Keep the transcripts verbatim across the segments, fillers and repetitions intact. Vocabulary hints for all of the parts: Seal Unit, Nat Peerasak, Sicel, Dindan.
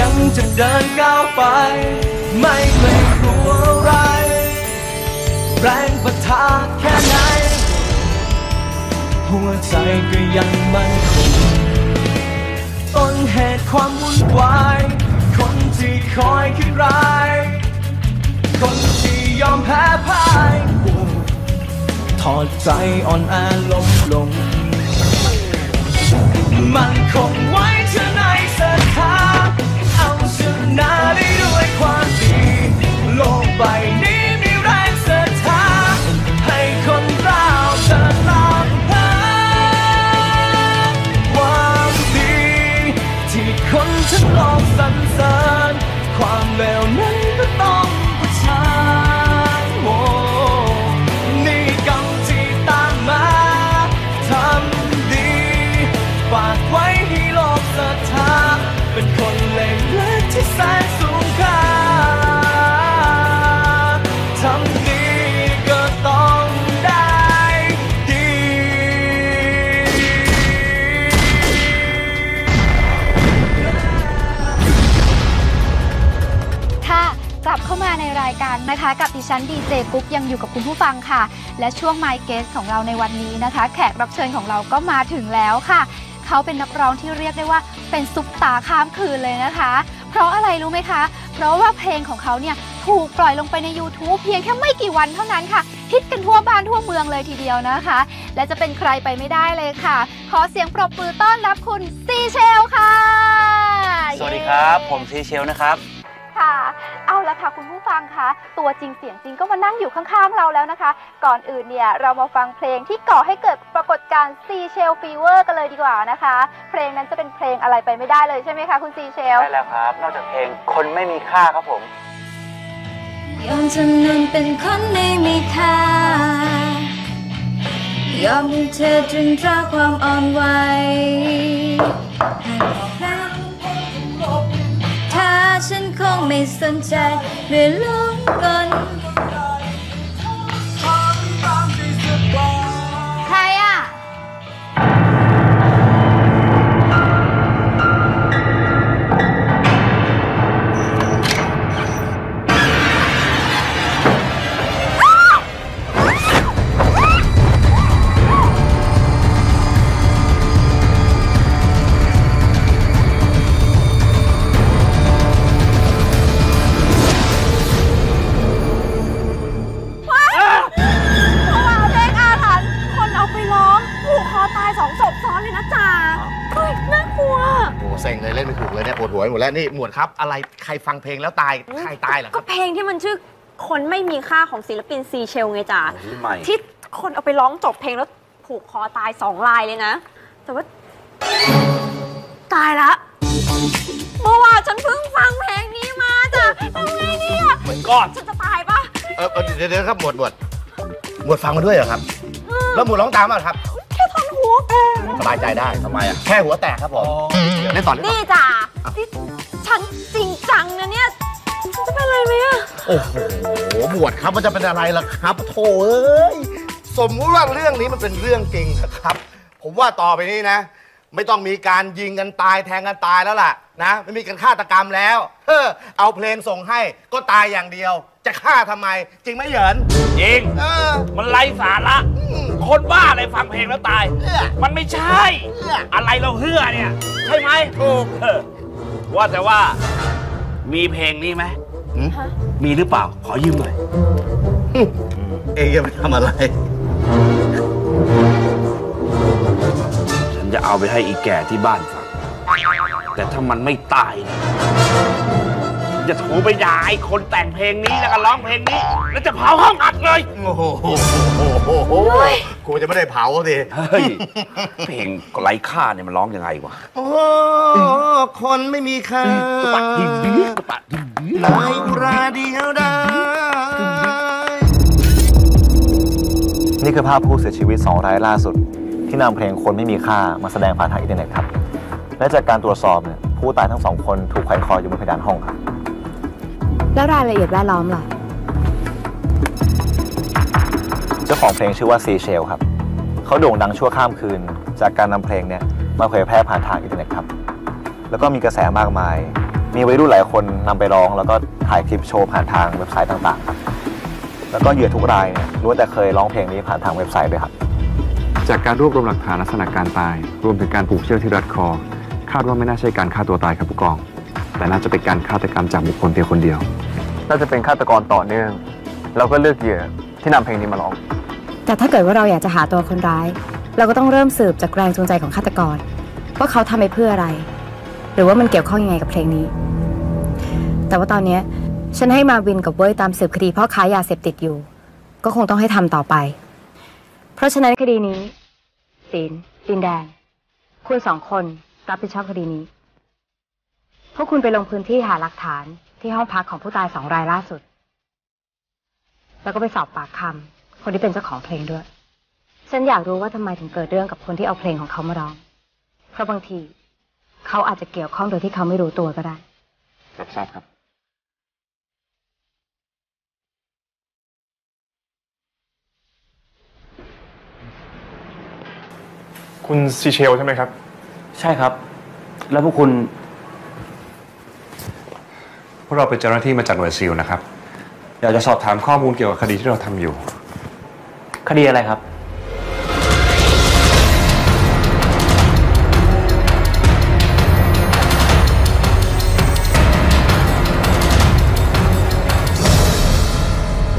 ยังจะเดินก้าวไปไม่เคยกลัวอะไรแรงปะทะแค่ไหนหัวใจก็ยังมั่นคงต้นเหตุความวุ่นวายคนที่คอยคิดร้ายคนที่ยอมแพ้พ่ายถอดใจอ่อนแอล้มลงมันคงไว้เชื่อในศรัทธาเอาชนะได้ด้วยความดีโลกใบนี้มีแรงศรัทธาให้คนเราตระหนักความดีที่คนทั้งโลกสรรเสริญความเลวนั้นก็ต้องเผชิญโอ้นี่กรรมที่ตามมาทำดีฝากไว้ให้โลกศรัทธาเป็นคนเล็กๆที่แสนสูงค่าทำดีก็ต้องได้ดีค่ะกลับเข้ามาในรายการนะคะกับดิฉันดีเจกุ๊กยังอยู่กับคุณผู้ฟังค่ะและช่วง My Guest ของเราในวันนี้นะคะแขกรับเชิญของเราก็มาถึงแล้วค่ะเขาเป็นนักร้องที่เรียกได้ว่าเป็นซุปตาข้ามคืนเลยนะคะเพราะอะไรรู้ไหมคะเพราะว่าเพลงของเขาเนี่ยถูกปล่อยลงไปใน ยูทูบ เพียงแค่ไม่กี่วันเท่านั้นค่ะฮิตกันทั่วบ้านทั่วเมืองเลยทีเดียวนะคะและจะเป็นใครไปไม่ได้เลยค่ะขอเสียงปรบมือต้อนรับคุณซีเชลค่ะสวัสดีครับผมซีเชลนะครับค่ะเอาละค่ะคุณผู้ฟังคะตัวจริงเสียงจริงก็มานั่งอยู่ข้างๆเราแล้วนะคะก่อนอื่นเนี่ยเรามาฟังเพลงที่ก่อให้เกิดปรากฏการณ์ซีเชลฟีเวอร์กันเลยดีกว่านะคะเพลงนั้นจะเป็นเพลงอะไรไปไม่ได้เลยใช่ไหมคะคุณซีเชลใช่แล้วครับนอกจากเพลงคนไม่มีค่าครับผมยอมจำนนเป็นคนไม่มีค่ายอมให้เธอตรึงตราความอ่อนไหวถ้าฉันคงไม่สนใจหรือหลงกลใครอ่ะหมดแล้วนี่หมวดครับอะไรใครฟังเพลงแล้วตายใครตายเหรอก็เพลงที่มันชื่อคนไม่มีค่าของศิลปินซีเชลไงจ้าที่คนเอาไปร้องจบเพลงแล้วผูกคอตายสองรายเลยนะแต่ว่าตายละเมื่อวานฉันเพิ่งฟังเพลงนี้มาจ้ะทำไงเนี่ยก่อนฉันจะตายปะเออเดี๋ยวครับหมวดหมวดหมวดฟังมาด้วยเหรอครับแล้วหมวดร้องตามมาครับแค่ทอนหัวสบายใจได้ทำไมอ่ะแค่หัวแตกครับผมได้ต่อนี่จ้าฉันจริงจังนะเนี่ยจะเป็นอะไรไหมอ่ะโอ้โหบวชครับมันจะเป็นอะไรล่ะครับโธ่เอ้ยสมมุติว่าเรื่องนี้มันเป็นเรื่องจริงนะครับผมว่าต่อไปนี้นะไม่ต้องมีการยิงกันตายแทงกันตายแล้วล่ะนะไม่มีการฆาตกรรมแล้วเออเอาเพลงส่งให้ก็ตายอย่างเดียวจะฆ่าทำไมจริงไหมเหยินจริงเออมันไร้สาระคนบ้าอะไรฟังเพลงแล้วตายมันไม่ใช่อะไรเราเฮือเนี่ยใช่ไหมถูกว่าแต่ว่ามีเพลงนี้ไหมมีหรือเปล่าขอยืมหน่อยเองจะไปทำอะไรฉันจะเอาไปให้อีแก่ที่บ้านฟังแต่ถ้ามันไม่ตายจะโทรไปด่าไอ้คนแต่งเพลงนี้แล้วก็ร้องเพลงนี้แล้วจะเผาห้องอัดเลยโอ้โหกูจะไม่ได้เผาสิเฮ้ยเพลงไร้ค่าเนี่ยมันร้องยังไงวะโอ้คนไม่มีค่าปัดดิบิ๊กปัดดิบิ๊กไหลอุราดีเฮาได้นี่คือภาพผู้เสียชีวิตสองรายล่าสุดที่นำเพลงคนไม่มีค่ามาแสดงผ่านทางอินเทอร์เน็ตครับและจากการตรวจสอบเนี่ยผู้ตายทั้งสองคนถูกแขวนคออยู่บนเพดานห้องครับแล้วรายละเอียดแวดล้อมล่ะเจ้าของเพลงชื่อว่าซีเชลครับเขาโด่งดังชั่วข้ามคืนจากการนำเพลงเนี่ยมาเผยแพร่ผ่านทางอินเทอร์เน็ตครับแล้วก็มีกระแสมากมาย มีวัยรุ่นหลายคนนำไปร้องแล้วก็ถ่ายคลิปโชว์ผ่านทางเว็บไซต์ต่างๆแล้วก็เหยื่อทุกรายเนี่ยล้วนแต่เคยร้องเพลงนี้ผ่านทางเว็บไซต์ด้วยครับจากการรวบรวมหลักฐานลักษณะการตายรวมถึงการผูกเชือกที่รัดคอคาดว่าไม่น่าใช่การฆ่าตัวตายครับผู้กองแต่น่าจะเป็นการฆาตกรรมจากบุคคลเพียงคนเดียวน่าจะเป็นฆาตกรต่อเนื่องเราก็เลือกเหยื่อที่นำเพลงนี้มาร้องแต่ถ้าเกิดว่าเราอยากจะหาตัวคนร้ายเราก็ต้องเริ่มสืบจากแรงจูงใจของฆาตกรว่าเขาทำไปเพื่ออะไรหรือว่ามันเกี่ยวข้องยังไงกับเพลงนี้แต่ว่าตอนนี้ฉันให้มาวินกับเว้ยตามสืบคดีพ่อค้ายาเสพติดอยู่ก็คงต้องให้ทำต่อไปเพราะฉะนั้นคดีนี้ศีลดินแดงคุณสองคนรับผิดชอบคดีนี้พวกคุณไปลงพื้นที่หาหลักฐานที่ห้องพักของผู้ตายสองรายล่าสุดแล้วก็ไปสอบปากคำคนที่เป็นเจ้าของเพลงด้วยฉันอยากรู้ว่าทำไมถึงเกิดเรื่องกับคนที่เอาเพลงของเขามาร้องเพราะบางทีเขาอาจจะเกี่ยวข้องโดยที่เขาไม่รู้ตัวก็ได้รับทราบครับคุณซีเชลใช่ไหมครับใช่ครับแล้วพวกคุณพวกเราเป็นเจ้าหน้าที่มาจากหน่วยซีลนะครับอยากจะสอบถามข้อมูลเกี่ยวกับคดีที่เราทำอยู่คดีอะไรครับ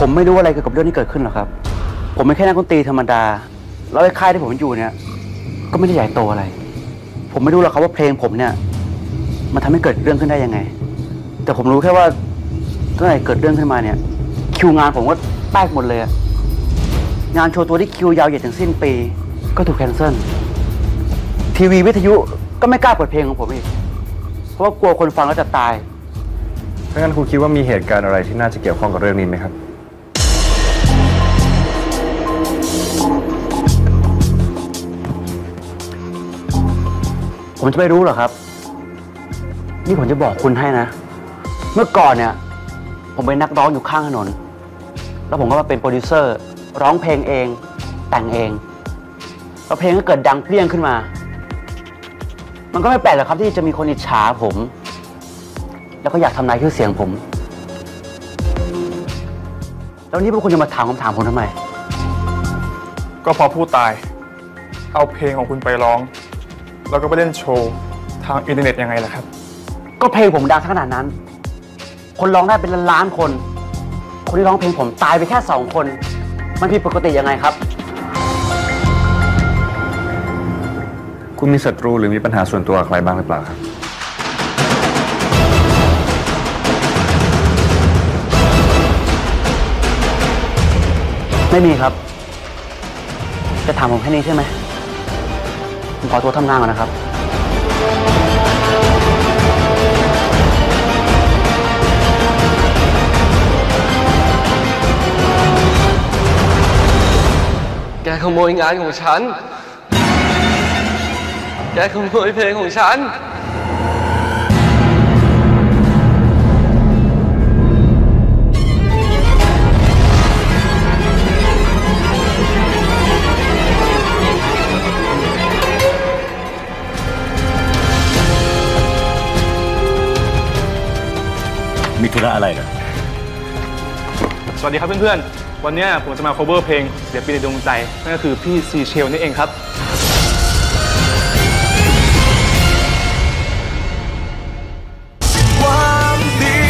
ผมไม่รู้อะไรเกี่ยวกับเรื่องที่เกิดขึ้นหรอกครับผมเป็นแค่นักดนตรีธรรมดาแล้วไอ้ค่ายที่ผมอยู่เนี่ยก็ไม่ได้ใหญ่โตอะไรผมไม่รู้หรอกครับว่าเพลงผมเนี่ยมันทำให้เกิดเรื่องขึ้นได้ยังไงแต่ผมรู้แค่ว่าตั้งแต่เกิดเรื่องขึ้นมาเนี่ยคิวงานผมก็แป๊กหมดเลยงานโชว์ตัวที่คิวยาวเหยียดถึงสิ้นปีก็ถูกแคนเซิลทีวีวิทยุก็ไม่กล้าเปิดเพลงของผมอีกเพราะว่ากลัวคนฟังแล้วจะตายดังนั้นคุณคิดว่ามีเหตุการณ์อะไรที่น่าจะเกี่ยวข้องกับเรื่องนี้ไหมครับผมจะไม่รู้หรอครับนี่ผมจะบอกคุณให้นะเมื่อก่อนเนี่ยผมเป็นนักร้องอยู่ข้างถนนแล้วผมก็มาเป็นโปรดิวเซอร์ร้องเพลงเองแต่งเองแล้วเพลงก็เกิดดังเปรี้ยงขึ้นมามันก็ไม่แปลกหรอกครับที่จะมีคนอิจฉาผมแล้วก็อยากทำลายชื่อเสียงผมแล้วนี่พวกคุณจะมาถามคำถามผมทำไมก็พอผู้ตายเอาเพลงของคุณไปร้องแล้วก็ไปเล่นโชว์ทางอินเทอร์เน็ตยังไงล่ะครับก็เพลงผมดังขนาดนั้นคนร้องได้เป็นล้านๆคนคนที่ร้องเพลงผมตายไปแค่สองคนมันผิดปกติยังไงครับคุณมีศัตรูหรือมีปัญหาส่วนตัวกับใครบ้างหรือเปล่าครับไม่มีครับจะถามผมแค่นี้ใช่ไหมขอตัวทำงานก่อนนะครับแกขโมยงานของฉันแกขโมยเพลงของฉันมีธุระอะไรเหรอสวัสดีครับเพื่อนๆวันนี้ผมจะมา cover เพลงเดี๋ยวปีในดวงใจนั่นก็คือพี่ซีเชลนี่เองครับความดี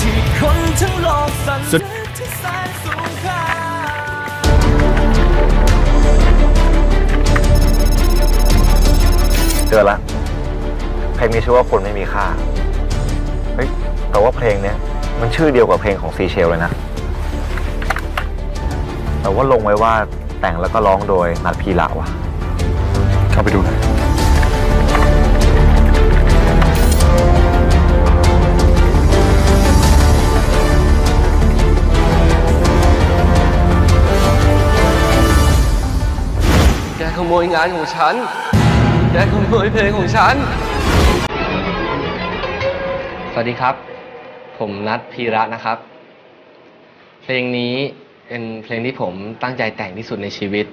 ที่คนทั้งโลกสรรเสริญที่แสนสูงค่าเจอละเพลงมีชื่อว่าคนไม่มีค่าเฮ้ยแต่ว่าเพลงเนี้ยมันชื่อเดียวกับเพลงของซีเชลเลยนะแต่ว่าลงไว้ว่าแต่งแล้วก็ร้องโดยนัทพีระว่ะเข้าไปดูนะแกขโมยงานของฉันแกขโมยเพลงของฉันสวัสดีครับผมนัทพีระนะครับเพลงนี้เป็นเพลงที่ผมตั้งใจแต่งที่สุดในชีวิต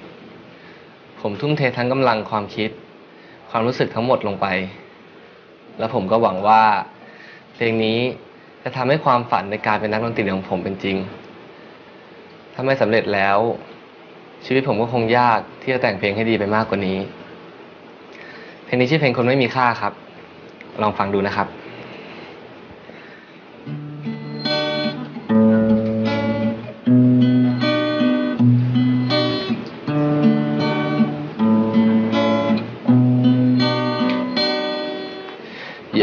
ผมทุ่มเททั้งกำลังความคิดความรู้สึกทั้งหมดลงไปแล้วผมก็หวังว่า เพลงนี้จะทำให้ความฝันในการเป็นนักดนตรีของผมเป็นจริงถ้าไม่สำเร็จแล้วชีวิตผมก็คงยากที่จะแต่งเพลงให้ดีไปมากกว่านี้เพลงนี้ชื่อเพลงคนไม่มีค่าครับลองฟังดูนะครับ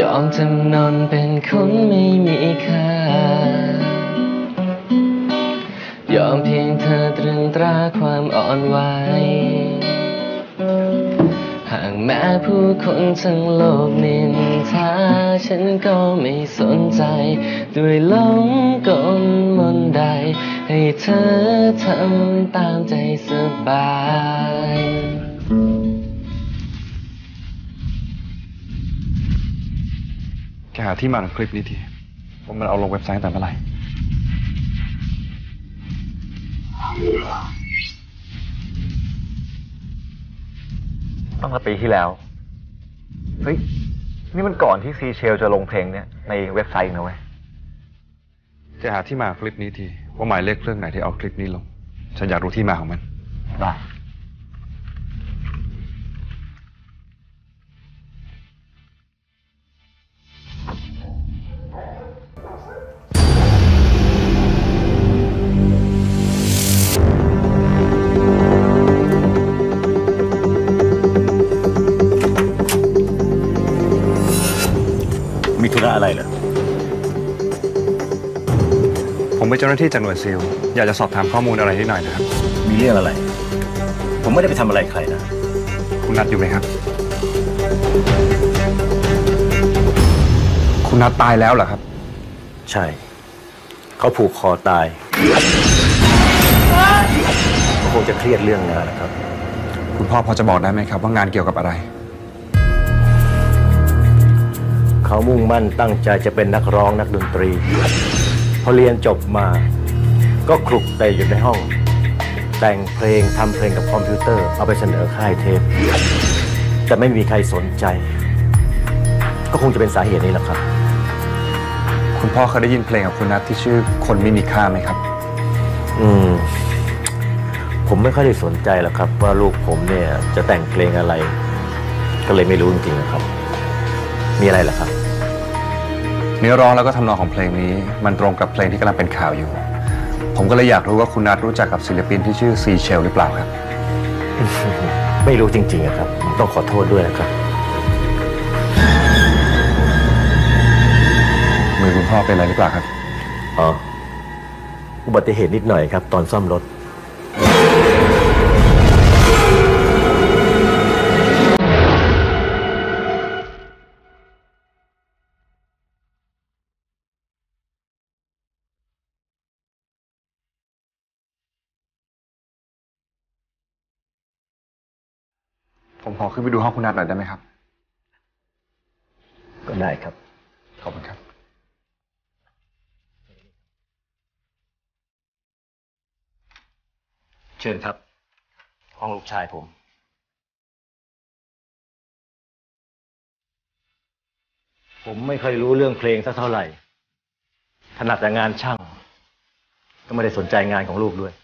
ยอมจำนนเป็นคนไม่มีค่ายอมเพียงเธอตรึงตราความอ่อนไหวหากแม้ผู้คนทั้งโลกนินทาฉันก็ไม่สนใจด้วยหลงกลมนใดให้เธอทำตามใจสบายแกหาที่มาของคลิปนี้ทีว่ามันเอาลงเว็บไซต์แต่เมื่อไหร่ตั้งแต่ปีที่แล้วเฮ้ยนี่มันก่อนที่ซีเชลจะลงเพลงเนี้ยในเว็บไซต์นะเว้ยจะหาที่มาคลิปนี้ทีว่าหมายเลขเครื่องไหนที่เอาคลิปนี้ลงฉันอยากรู้ที่มาของมันได้อะไรเหรอผมเป็นเจ้าหน้าที่จากหน่วยซีลอยากจะสอบถามข้อมูลอะไรนิดหน่อยนะครับมีเรื่องอะไรผมไม่ได้ไปทำอะไรใครนะคุณนัทอยู่ไหมครับคุณนัทตายแล้วเหรอครับใช่เขาผูกคอตายเขาคงจะเครียดเรื่องงานนะครับคุณพ่อพอจะบอกได้ไหมครับว่างานเกี่ยวกับอะไรเขามุ่งมั่นตั้งใจจะเป็นนักร้องนักดนตรีพอเรียนจบมาก็คลุกแต่อยู่ในห้องแต่งเพลงทำเพลงกับคอมพิวเตอร์เอาไปเสนอค่ายเทปแต่ไม่มีใครสนใจก็คงจะเป็นสาเหตุนี้แหละครับคุณพ่อเคยได้ยินเพลงของคุณนัทที่ชื่อคนไม่มีค่าไหมครับอืมผมไม่ค่อยได้สนใจหรอกครับว่าลูกผมเนี่ยจะแต่งเพลงอะไรก็เลยไม่รู้จริงๆนะครับมีอะไรล่ะครับเนื้อร้องแล้วก็ทำนองของเพลงนี้มันตรงกับเพลงที่กำลังเป็นข่าวอยู่ผมก็เลยอยากรู้ว่าคุณนัทรู้จักกับศิลปินที่ชื่อซีเชลหรือเปล่าครับ ไม่รู้จริงๆครับต้องขอโทษด้วยนะครับมือคุณพ่อเป็นอะไรหรือเปล่าครับอ๋ออุบัติเหตุนิดหน่อยครับตอนซ่อมรถผมขอขึ้นไปดูห้องคุณนัทหน่อยได้ไหมครับก็ได้ครับขอบคุณครับเชิญครับห้องลูกชายผมผมไม่ค่อยรู้เรื่องเพลงสักเท่าไหร่ถนัดแต่งานช่างก็ไม่ได้สนใจงานของลูกด้วย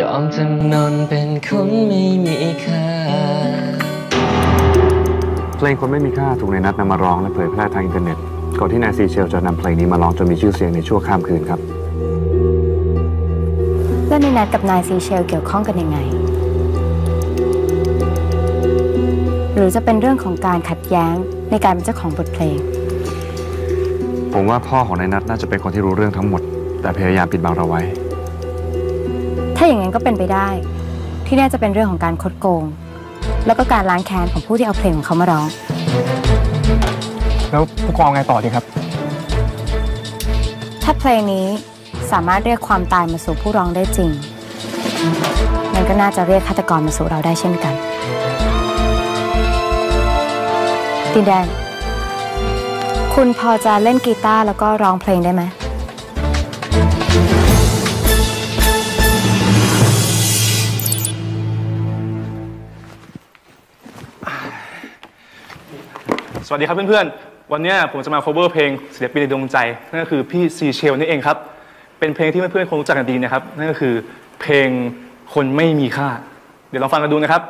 ยอมจำนนเป็นคนไม่มีค่าเพลงคนไม่มีค่าถูกนายนัทนำมาร้องและเผยแพร่ทางอินเทอร์เน็ตก่อนที่นายซีเชลจะนำเพลงนี้มาร้องจนมีชื่อเสียงในชั่วข้ามคืนครับแล้วนายนัทกับนายซีเชลเกี่ยวข้องกันยังไงหรือจะเป็นเรื่องของการขัดแย้งในการเป็นเจ้าของบทเพลงผมว่าพ่อของนายนัทน่าจะเป็นคนที่รู้เรื่องทั้งหมด แต่พยายามปิดบังเราไว้ถ้าอย่างนั้นก็เป็นไปได้ที่น่าจะเป็นเรื่องของการคดโกงแล้วก็การล้างแค้นของผู้ที่เอาเพลงของเขามาร้องแล้วผู้กองไงต่อดีครับถ้าเพลงนี้สามารถเรียกความตายมาสู่ผู้ร้องได้จริงมันก็น่าจะเรียกฆาตกรมาสู่เราได้เช่นกันดินแดนคุณพอจะเล่นกีตาร์แล้วก็ร้องเพลงได้ไหมสวัสดีครับเพื่อนๆวันนี้ผมจะมา cover เพลงศิลปินในดวงใจนั่นก็คือพี่ซีเชลนี่เองครับเป็นเพลงที่เพื่อนๆคงรู้จักกันดีนะครับนั่นก็คือเพลงคนไม่มีค่าเดี๋ยวลองฟังกันดูนะครับ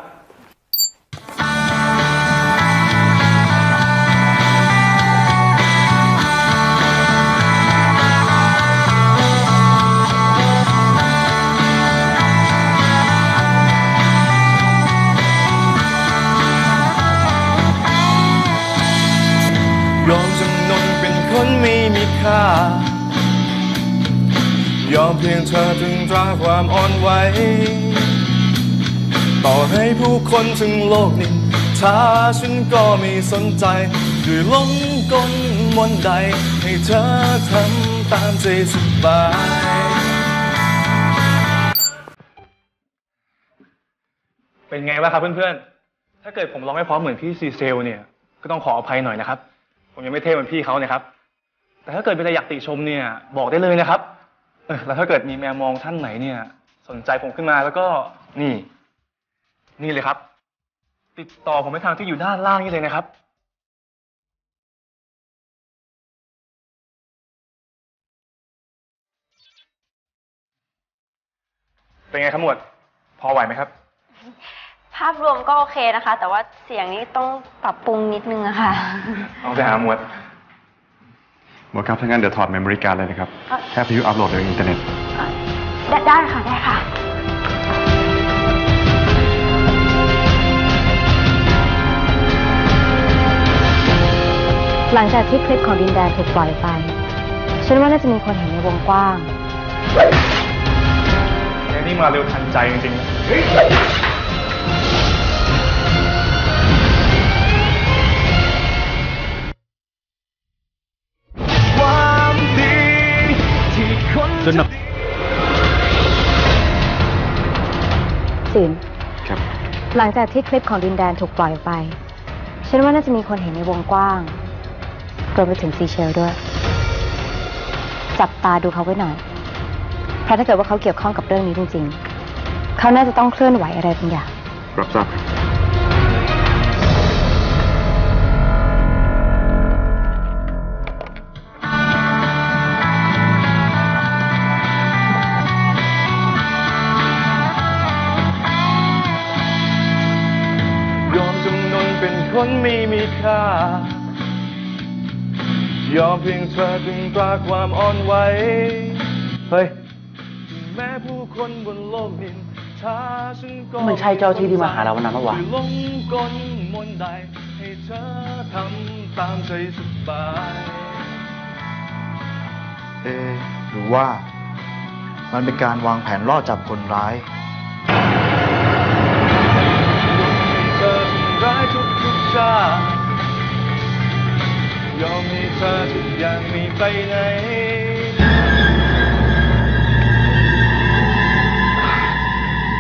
ยอมเพียงเธอถึงตราความอ่อนไหวต่อให้ผู้คนถึงโลกนี้ถ้าฉันก็ไม่สนใจด้วยลงกลมนต์ใดให้เธอทำตามใจสบายเป็นไงบ้างครับเพื่อนๆถ้าเกิดผมร้องไม่พร้อมเหมือนพี่ซีเซลเนี่ยก็ต้องขออภัยหน่อยนะครับผมยังไม่เท่เหมือนพี่เขาเนี่ยครับแต่ถ้าเกิดเป็นอะไรอยากติชมเนี่ยบอกได้เลยนะครับแล้วถ้าเกิดมีแมวมองท่านไหนเนี่ยสนใจผมขึ้นมาแล้วก็นี่นี่เลยครับติดต่อผมไปทางที่อยู่ด้านล่างนี้เลยนะครับเป็นไงครับหมวดพอไหวไหมครับภาพรวมก็โอเคนะคะแต่ว่าเสียงนี้ต้องปรับปรุงนิดนึงอะค่ะเอาไปหาหมวดหมดครับถ้างั้นเดี๋ยวถอดเมมโมรี่การ์ดเลยนะครับแค่พยุอัพโหลดในอินเทอร์เน็ตได้ค่ะได้ค่ะหลังจากที่คลิปของดินแดนถูกปล่อยไปฉันว่าน่าจะมีคนเห็นในวงกว้างและนี่มาเร็วทันใจจริงๆศิลป์หลังจากที่คลิปของดินแดนถูกปล่อยไปฉันว่าน่าจะมีคนเห็นในวงกว้างรวมไปถึงซีเชลด้วยจับตาดูเขาไว้หน่อยเพราะถ้าเกิดว่าเขาเกี่ยวข้องกับเรื่องนี้จริงๆเขาน่าจะต้องเคลื่อนไหวอะไรบางอย่างรับทราบคนไม่มีค่ายอมเพียงเธอถึงตราความอ่อนไหวเฮ้ยแม้ผู้คนบนโลกดินช้าฉันก็มันใช่เจ้าที่ที่มาหาเราวันนั้นเมื่อวานลงกลมนต์ใดให้เธอทำตามใจสบายเอ๊ะหรือว่ามันเป็นการวางแผนล่อจับคนร้ายยอมให้เธอทุกอย่างมีไปไหน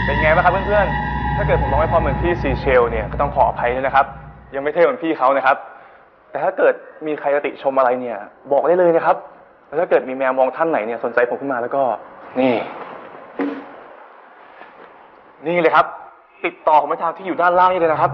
เป็นไงบ้างครับเพื่อนๆถ้าเกิดผมร้องไม่พอเหมือนพี่ซีเชลเนี่ยก็ต้องขออภัยด้วยนะครับยังไม่เท่เหมือนพี่เขานะครับแต่ถ้าเกิดมีใครติชมอะไรเนี่ยบอกได้เลยนะครับแล้วถ้าเกิดมีแมวมองท่านไหนเนี่ยสนใจผมขึ้นมาแล้วก็นี่นี่เลยครับติดต่อผมมาทางที่อยู่ด้านล่างนี้เลยนะครับ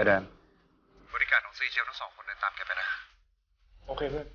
ไปเดินบริการของซีเชลทั้งสองคนเดินตามแกไปนะโอเคเพื่อน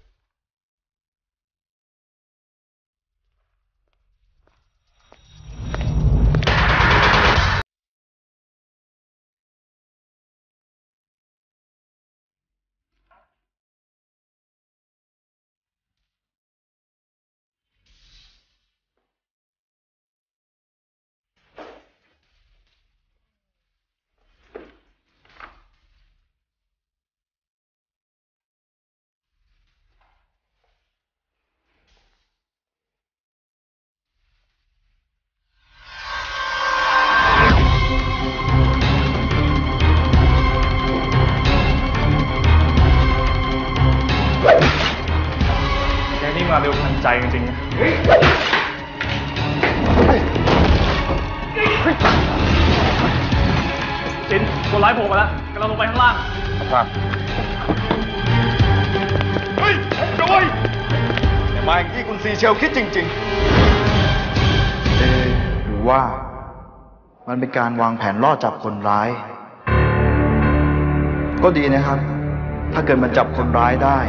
มาเร็วทันใจจริงๆนะจินคนร้ายโผล่มาแล้วกำลังลงไปข้างล่างครับเฮ้ยโดยอย่ามาอย่างที่คุณซีเชลคิดจริงๆเอ๊ะหรือว่ามันเป็นการวางแผนล่อจับคนร้ายก็ดีนะครับถ้าเกิดมันจับคนร้ายได้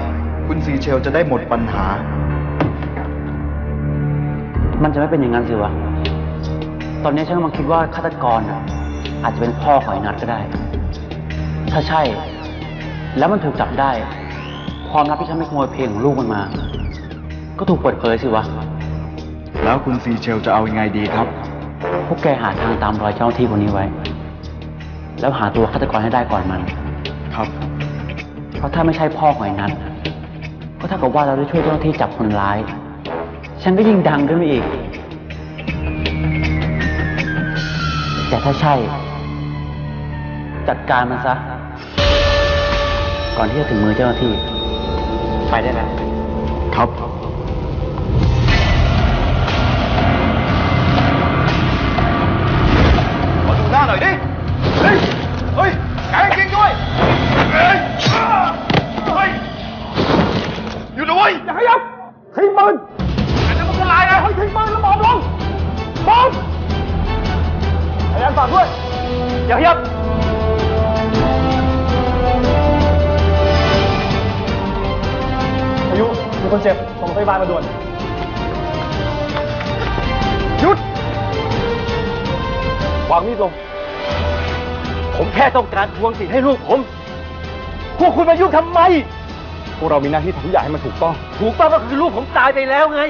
คุณซีเชลจะได้หมดปัญหามันจะไม่เป็นอย่างนั้นสิวะตอนนี้ฉันกำลังคิดว่าฆาตกรอ่ะอาจจะเป็นพ่อของไอ้นัทก็ได้ถ้าใช่แล้วมันถูกจับได้ความลับที่ฉันไม่ขโมยเพลงของลูกมันมาก็ถูกเปิดเผยสิวะแล้วคุณซีเชลจะเอายังไงดีครับพวกแกหาทางตามรอยเจ้าหน้าที่คนนี้ไว้แล้วหาตัวฆาตกรให้ได้ก่อนมันครับเพราะถ้าไม่ใช่พ่อของไอ้นัทก็เท่ากับว่าเราได้ช่วยเจ้าหน้าที่จับคนร้ายฉันก็ยิ่งดังขึ้นไปอีกแต่ถ้าใช่จัดการมันซะก่อนที่จะถึงมือเจ้าหน้าที่ไปได้ไหมครับขอดูหน้าหน่อยดิเฮ้ยเฮ้ยแกจริงด้วยเฮ้ยหยุดเลยอย่าขยับทิ้งมือลายนะให้ทิ้งมือแล้วมองลงมองพยายามต่อด้วยอย่าขยับอายุมีคนเจ็บส่งพยาบาลมาด่วนหยุดวางมีดลงผมแค่ต้องการทวงสิทธิ์ให้ลูกผมพวกคุณมายุ่งทำไมพวกเรามีหน้าที่ทำทุกอย่างให้มันถูกต้องถูกต้องก็คือลูกผมตายไปแล้วไง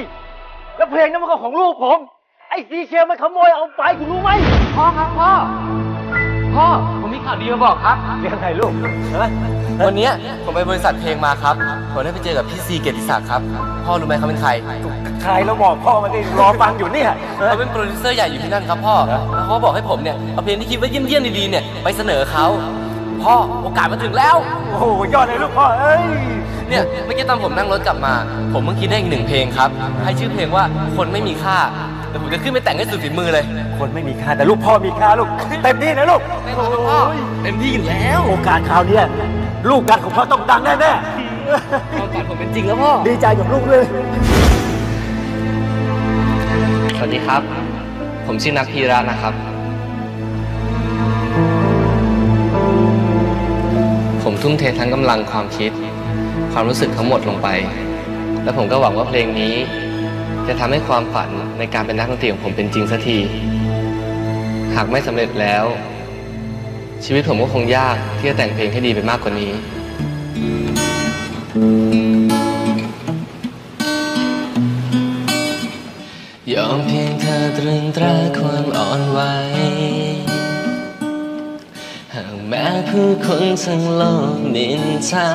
แล้วเพลงนั้นมันก็ของลูกผมไอ้ซีเชลมันขโมยเอาไปคุณรู้ไหมพ่อครับพ่อพ่อผมมีข่าวดีมาบอกครับเรื่องอะไรลูกวันนี้ผมไปบริษัทเพลงมาครับผมได้ไปเจอกับพี่ซีเกียรติศักดิ์ครับพ่อรู้ไหมเขาเป็นใครใครแล้วบอกพ่อมาดิรอฟังอยู่เนี่ยเขาเป็นโปรดิวเซอร์ใหญ่อยู่ที่นั่นครับพ่อเขาบอกให้ผมเนี่ยเอาเพลงที่คิดว่าเยี่ยมๆดีๆเนี่ยไปเสนอเขาพ่อโอกาสมาถึงแล้วโอ้โหยอดเลยลูกพ่อเอ้ยเนี่ยเมื่อกี้ตอนผมนั่งรถกลับมาผมเพิ่งคิดได้อีกหนึ่งเพลงครับให้ชื่อเพลงว่าคนไม่มีค่าแต่ผมจะขึ้นไปแต่งให้สุดฝีมือเลยคนไม่มีค่าแต่ลูกพ่อมีค่าลูกเต็มที่นะลูกพ่อเต็มที่อยู่แล้วโอกาสคราวนี้ลูกดังของพ่อต้องดังแน่แน่โอกาสผมเป็นจริงแล้วพ่อดีใจกับลูกเลยสวัสดีครับผมชื่อนักพีระนะครับผมทุ่มเททั้งกำลังความคิดความรู้สึกทั้งหมดลงไปและผมก็หวังว่าเพลงนี้จะทำให้ความฝันในการเป็นนักดนตรีของผมเป็นจริงสักทีหากไม่สำเร็จแล้วชีวิตผมก็คงยากที่จะแต่งเพลงให้ดีไปมากกว่านี้ยอมเพียงเธอตรึงตราความอ่อนไหวหากแม้ผู้คนทั้งโลกนินทา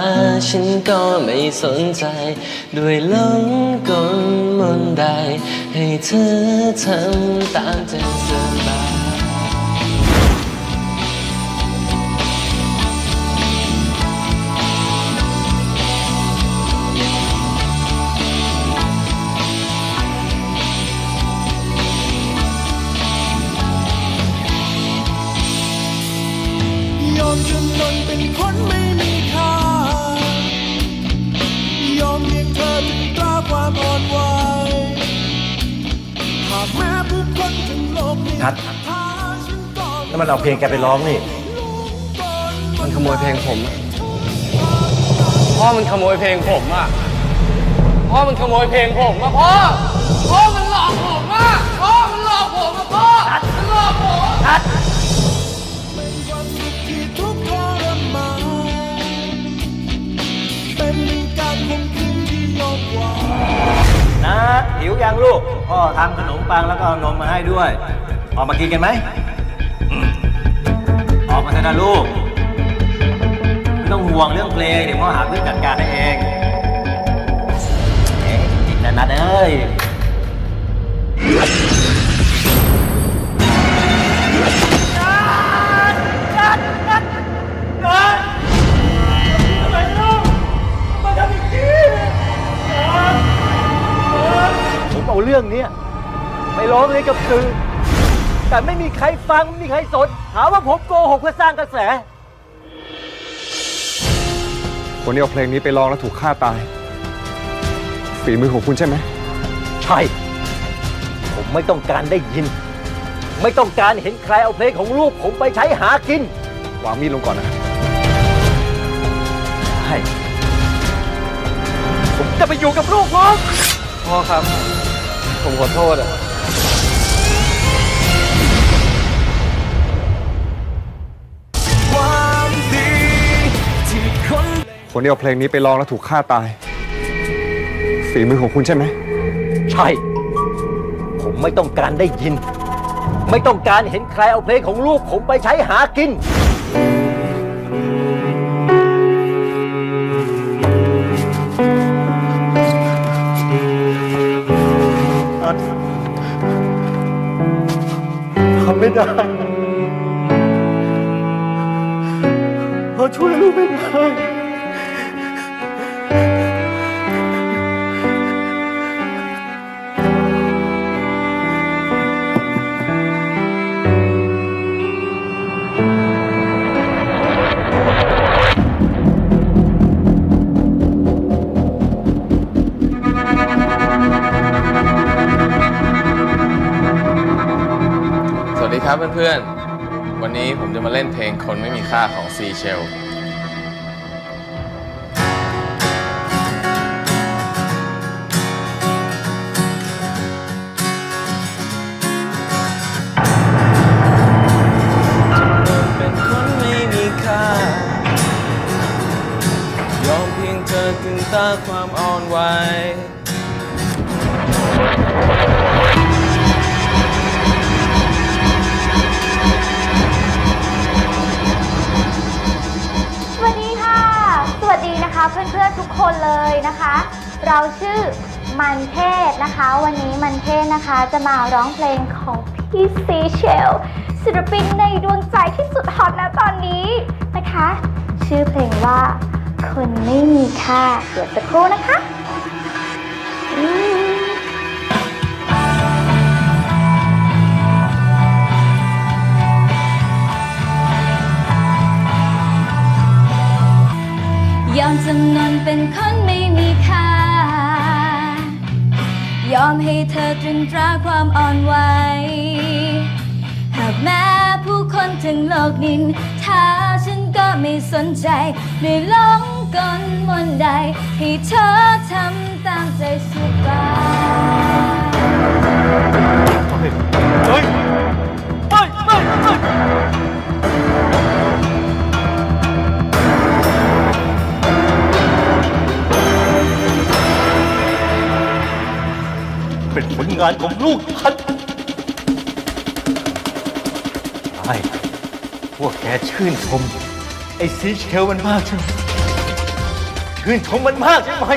ฉันก็ไม่สนใจด้วยหลงกลมนต์ใดให้เธอทำตามใจสบายนัทแล้วมันเอาเพลงแกไปร้องนี่ มันขโมยเพลงผมพ่อมันขโมยเพลงผมอ่ะพ่อมันขโมยเพลงผมอ่ะพ่อพ่อมันหลอกผมอ่ะพ่อมันหลอกผมอ่ะพ่อมันหลอกผมชัดนะหิวยังลูกพ่อทำขนมปังแล้วก็เอานมมาให้ด้วยออกมากินกันไหมออกมาเถอะนะลูกไม่ต้องห่วงเรื่องเพลงเดี๋ยวพ่อหาเพื่อนจัดการให้เองจิตนันนัดเอ้ยเอาเรื่องนี้ไปร้องเลยกับสื่อแต่ไม่มีใครฟังไม่มีใครสนหาว่าผมโกหกเพื่อสร้างกระแสคนที่เอาเพลงนี้ไปร้องแล้วถูกฆ่าตายฝีมือของคุณใช่ไหมใช่ผมไม่ต้องการได้ยินไม่ต้องการเห็นใครเอาเพลงของลูกผมไปใช้หากินวางมีดลงก่อนนะใช่ผมจะไปอยู่กับลูกผมพ่อครับผมขอโทษอ่ะคนที่เอาเพลงนี้ไปร้องแล้วถูกฆ่าตายฝีมือของคุณใช่ไหมใช่ผมไม่ต้องการได้ยินไม่ต้องการเห็นใครเอาเพลงของลูกผมไปใช้หากินทำไม่ได้พอช่วยลูกไม่ได้ครับเพื่อนๆวันนี้ผมจะมาเล่นเพลงคนไม่มีค่าของซีเชลเป็นคนไม่มีค่ายอมเพียงเธอถึงตาความอ่อนไหวเพื่อนๆทุกคนเลยนะคะเราชื่อมันเทศนะคะวันนี้มันเทศนะคะจะมาร้องเพลงของพี่ซีเชลศิลปินในดวงใจที่สุดฮอตนะตอนนี้นะคะชื่อเพลงว่าคนไม่มีค่าเดี๋ยวสักครู่นะคะยอมจำนนเป็นคนไม่มีค่ายอมให้เธอตรึงตราความอ่อนไหวหากแม้ผู้คนทั้งโลกนินทาฉันก็ไม่สนใจไม่หลงกลมนใดให้เธอทำตามใจสุดบ้าเฮ้ยเฮ้ยเฮ้ยเฮ้ยเป็นผลงานของลูกฉันไอ้พวกแกชื่นชมไอ้ซีเชลมันมากใช่ไหมชื่นชมมันมากใช่ไหม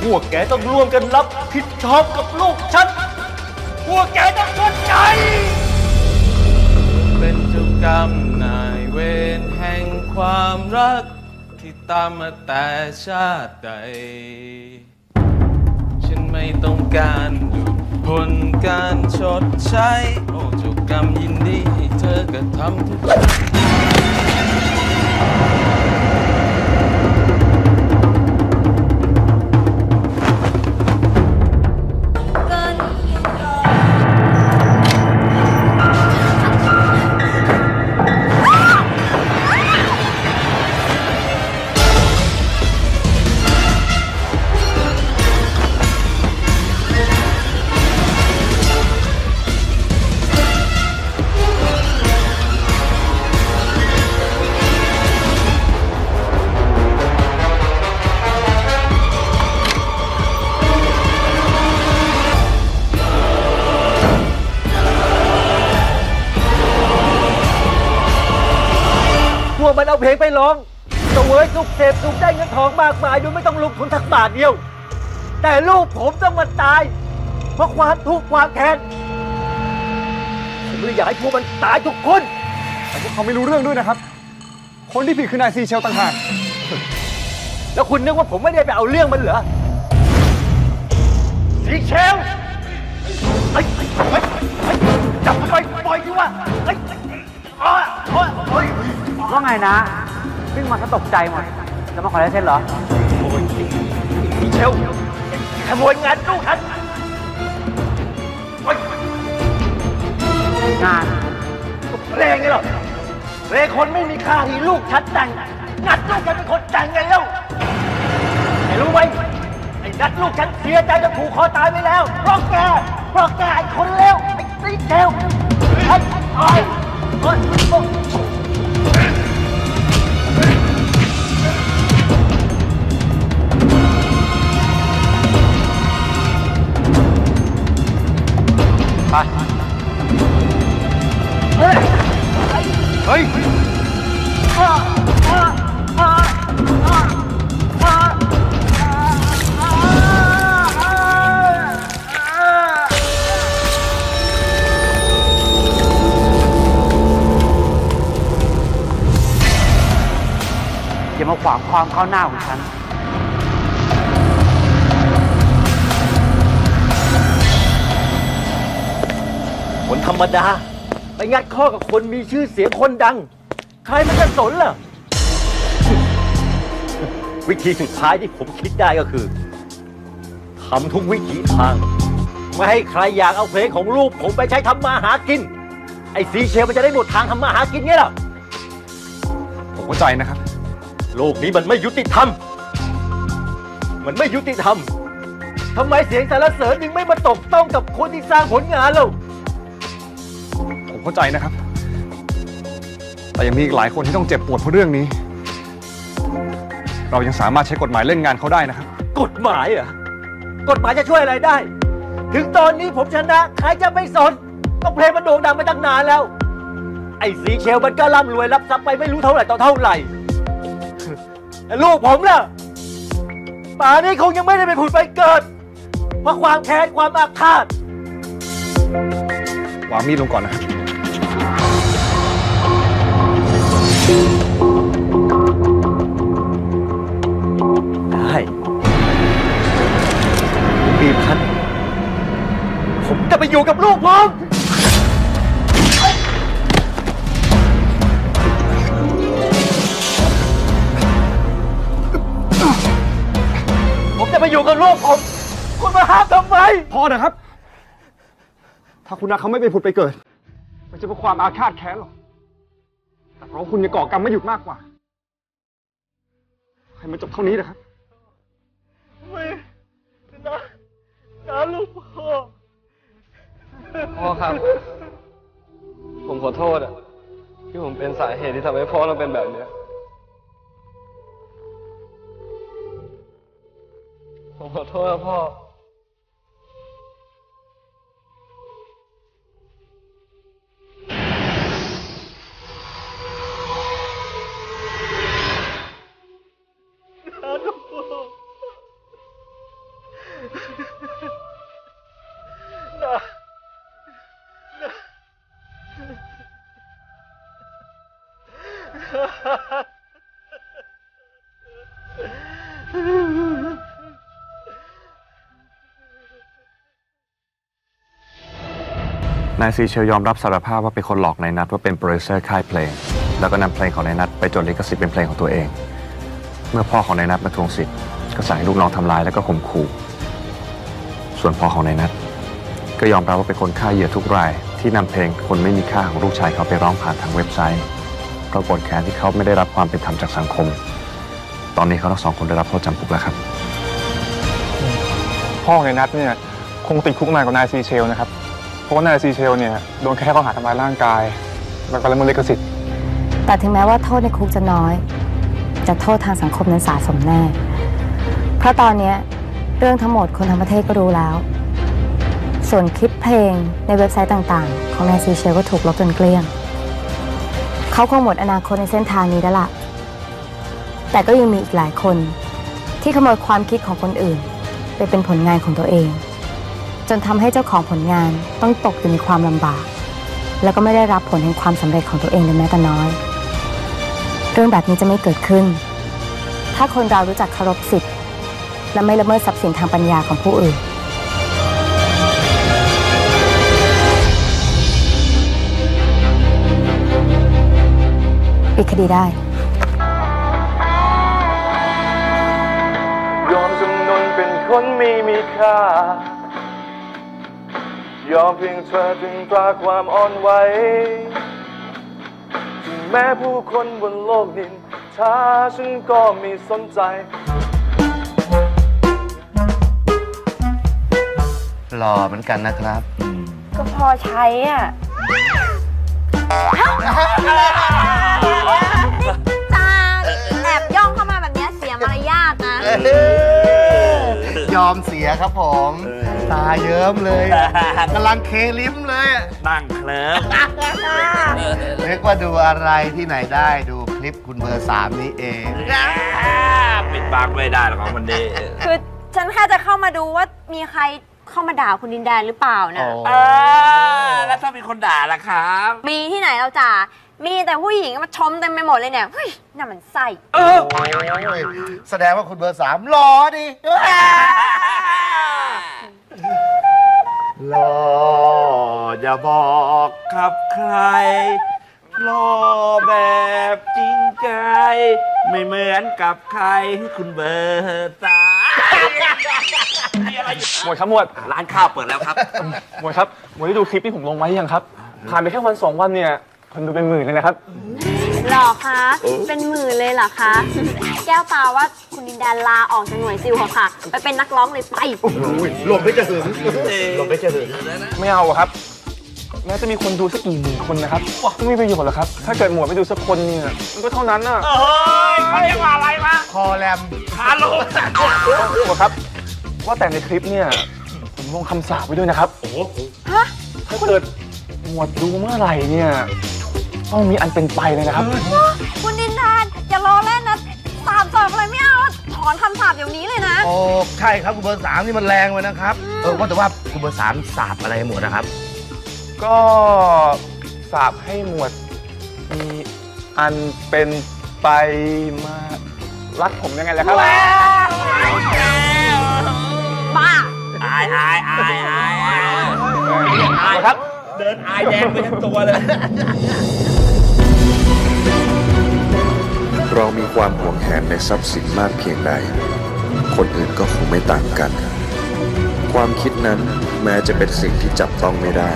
พวกแกต้องร่วมกันรับผิดชอบกับลูกฉันพวกแกต้องชดใช้เป็นเจ้ากรรมนายเวรแห่งความรักที่ตามมาแต่ชาติใดฉันไม่ต้องการหลุดพ้นการชดใช้โอ้เจ้ากรรมยินดีให้เธอกระทำทุกอย่าง มันเอาเพลงไปร้องเสวยสุขเสพสุขได้เงินทองมากมายโดยไม่ต้องลงทุนสักบาทเดียวแต่ลูกผมต้องมาตายเพราะความทุกข์ความแค้นผมเลยอยากให้พวกมันตายทุกคนแต่พวกเขาไม่รู้เรื่องด้วยนะครับคนที่ผิดคือนายซีเชลต่างหากแล้วคุณนึกว่าผมไม่ได้ไปเอาเรื่องมันเหรอซีเชลไอ้ไอ้ไอ้จับไปปล่อยที่ว่าไอ้อ๋ออ๋ออ๋อว่าไงนะเพิ่งมาตกใจหมดจะมาขอไลเซนส์เหรอซีเชลขโมยงานลูกฉันงานเพลงไงหรอเพลงคนไม่มีค่าที่ลูกฉันแต่งนัดลูกฉันเป็นคนแต่งไงแล้วไอ้รู้ไหมไอ้นัดลูกฉันเสียใจจะผูกคอตายไปแล้วเพราะแกเพราะแกไอ้คนเลวไอ้ซีเชลไอ้ไอ้คนพวกไปเฮ้ยเฮ้ยอย่ามาขวางความเข้าหน้าของฉันคนธรรมดาไปงัดข้อกับคนมีชื่อเสียงคนดังใครมันจะสนล่ะวิธีสุดท้ายที่ผมคิดได้ก็คือทำทุกวิถีทางไม่ให้ใครอยากเอาเพลงของลูกผมไปใช้ทำมาหากินไอ้ซีเชลมันจะได้หมดทางทำมาหากินไงล่ะผมเข้าใจนะครับโลกนี้มันไม่ยุติธรรมมันไม่ยุติธรรมทำไมเสียงสรรเสริญถึงไม่มาตกต้องกับคนที่สร้างผลงานเราผมเข้าใจนะครับแต่ยังมีอีกหลายคนที่ต้องเจ็บปวดเพราะเรื่องนี้เรายังสามารถใช้กฎหมายเล่นงานเขาได้นะครับกฎหมายอ่ะกฎหมายจะช่วยอะไรได้ถึงตอนนี้ผมชนะใครจะไม่สนก็เพลงมันโด่งดังมาตั้งนานแล้วไอ้ซีเชลมันก็ร่ำรวยรับทรัพย์ไปไม่รู้เท่าไหร่ต่อเท่าไหร่ลูกผมล่ะป่านี้คงยังไม่ได้ไปผุดไปเกิดเพราะความแค้นความอาฆาตวางมีดลงก่อนนะครับได้บีบคั้นผมจะไปอยู่กับลูกผมผมจะไปอยู่กับลูกผมคุณมาห้ามทำไมพอนะครับถ้าคุณนักเขาไม่ไปผุดไปเกิดมันจะเป็นความอาฆาตแค้นหรอกแต่เพราะคุณยังก่อกรรมไม่หยุดมากกว่าให้มันจบเท่านี้นะครับไม่นะนะลูกพ่อพ่อครับผมขอโทษอะที่ผมเป็นสาเหตุที่ทำให้พ่อเราเป็นแบบนี้ผมขอโทษนะพ่อนายซีเชลยอมรับสารภาพว่าเป็นคนหลอกนายนัทว่าเป็นโปรดิวเซอร์ค่ายเพลงแล้วก็นำเพลงของนายนัทไปจดลิขสิทธิ์เป็นเพลงของตัวเองเมื่อพ่อของนายนัทมาทวงสิทธิ์ก็สั่งให้ลูกน้องทำลายแล้วก็ข่มขู่ส่วนพ่อของนายนัทก็ยอมรับว่าเป็นคนฆ่าเหยื่อทุกรายที่นำเพลงคนไม่มีค่าของลูกชายเขาไปร้องผ่านทางเว็บไซต์เพราะโกรธแค้นที่เขาไม่ได้รับความเป็นธรรมจากสังคมตอนนี้เขาทั้งสองคนได้รับโทษจำคุกแล้วครับพ่อของนายนัทเนี่ยคงติดคุกนานกว่านายซีเชลนะครับเพราะนายซีเชลเนี่ยโดนแค่ข้อหาทำลายร่างกายและการละเมิดลิขสิทธิ์แต่ถึงแม้ว่าโทษในคุกจะน้อยแต่โทษทางสังคมนั้นสะสมแน่เพราะตอนนี้เรื่องทั้งหมดคนทั้งประเทศก็รู้แล้วส่วนคลิปเพลงในเว็บไซต์ต่างๆของนายซีเชลก็ถูกลบจนเกลี้ยง เขาคงหมดอนาคตในเส้นทางนี้แล้วล่ะแต่ก็ยังมีอีกหลายคนที่ขโมยความคิดของคนอื่นไปเป็นผลงานของตัวเองจนทำให้เจ้าของผลงานต้องตกอยู่ในความลำบากแล้วก็ไม่ได้รับผลแห่งความสำเร็จของตัวเองเลยแม้แต่น้อยเรื่องแบบนี้จะไม่เกิดขึ้นถ้าคนเรารู้จักเคารพสิทธิ์และไม่ละเมิดทรัพย์สินทางปัญญาของผู้อื่นปิดคดีได้ยอมจำนนเป็นคนไม่มีค่ายอมเพียงเธอถึงตราความอ่อนไหวถึงแม้ผู้คนบนโลกดินช้าฉันก็ไม่สนใจหล่อเหมือนกันนะครับก็พอใช้อ่ะจ้าแอบย่องเข้ามาแบบนี้เสียมารยาทนะยอมเสียครับผมตาเยิ้มเลยกำลังเคลิ้มเลยนั่งเคลิ้มนึกว่าดูอะไรที่ไหนได้ดูคลิปคุณเบอร์สามนี้เองปิดปากไม่ได้หรอกของมันดีคือฉันแค่จะเข้ามาดูว่ามีใครเข้ามาด่าคุณดินแดนหรือเปล่านะเออแล้วถ้ามีคนด่าล่ะครับมีที่ไหนเราจ่ามีแต่ผู้หญิงมาชมเต็มไปหมดเลยเนี่ยเฮ้ยน่ามันไส้เออแสดงว่าคุณเบอร์สามหล่อดิหล่ออย่าบอกกับใครหล่อแบบจริงใจไม่เหมือนกับใครคุณเบอร์สามหมวยครับหมวยร้านข้าวเปิดแล้วครับหมวยครับหมวยได้ดูคลิปที่ผมลงไว้ยังครับผ่านไปแค่วันสองวันเนี่ยคนดูเป็นหมื่นเลยนะครับหรอคะเป็นหมื่นเลยเหรอคะแก้วตาว่าคุณดินแดนลาออกจากหน่วยซิลค่ะไปเป็นนักร้องเลยไปหลบไม่จะถึงหลบไม่จะถึงไม่เอาครับแม้จะมีคนดูสักกี่หมื่นคนนะครับก็ไม่ประโยชน์หรอกครับถ้าเกิดหมวยไม่ดูสักคนเนี่ยมันก็เท่านั้นน่ะเฮ้ยเขาเรียกว่าอะไรวะคอแรมคาโลครับว่าแต่ในคลิปเนี่ยผมลงคำสาปไว้ด้วยนะครับโอ้โหฮะถ้าเกิดหมวดดูเมื่อไหร่เนี่ยต้องมีอันเป็นไปเลยนะครับคุณดินแดนอย่ารอเล่นนะสามสองเลยไม่เอาถอนคำสาปอย่างนี้เลยนะโอ้ใช่ครับคุณเบอร์สามนี่มันแรงเลยนะครับเออว่าแต่ว่าคุณเบอร์สามสาปอะไรหมวดนะครับก็สาปให้หมวดมีอันเป็นไปมารักผมยังไงล่ะครับบ้าอายอายอายอายอายครับเดินอายแดงไปทั้งตัวเลยเรามีความหวงแหนในทรัพย์สินมากเพียงใดคนอื่นก็คงไม่ต่างกันความคิดนั้นแม้จะเป็นสิ่งที่จับต้องไม่ได้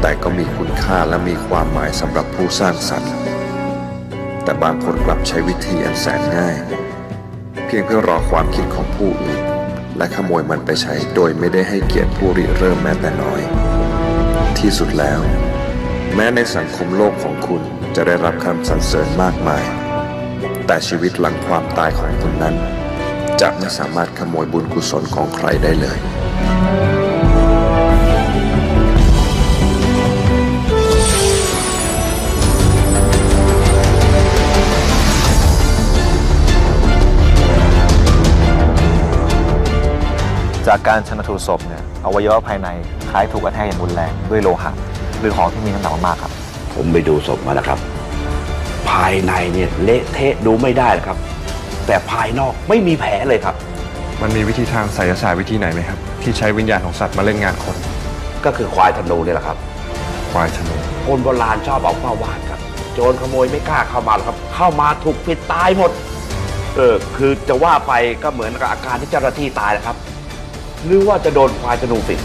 แต่ก็มีคุณค่าและมีความหมายสำหรับผู้สร้างสรรค์แต่บางคนกลับใช้วิธีอันแสนง่ายเพียงเพื่อรอความคิดของผู้อื่นและขโมยมันไปใช้โดยไม่ได้ให้เกียรติผู้ริเริ่มแม้แต่น้อยที่สุดแล้วแม้ในสังคมโลกของคุณจะได้รับคำสรรเสริญมากมายแต่ชีวิตหลังความตายของคุณนั้นจะไม่สามารถขโมยบุญกุศลของใครได้เลยจากการชันสูตรศพเนี่ยอวัยวะภายในคล้ายถูกกระแทกอย่างรุนแรงด้วยโลหะหรือของที่มีน้ำหนักมากครับผมไปดูศพมาแล้วครับภายในเนี่ยเละเทะดูไม่ได้นะครับแต่ภายนอกไม่มีแผลเลยครับมันมีวิธีทางไสยศาสตร์วิธีไหนไหมครับที่ใช้วิญญาณของสัตว์มาเล่นงานคนก็คือควายธนูเนี่ยแหละครับควายธนูคนโบราณชอบเอาข้าววาดครับโจรขโมยไม่กล้าเข้ามาหรอกครับเข้ามาถูกปิดตายหมดเออคือจะว่าไปก็เหมือนกับอาการที่เจ้าหน้าที่ตายนะครับหรือว่าจะโดนควายธนูปิด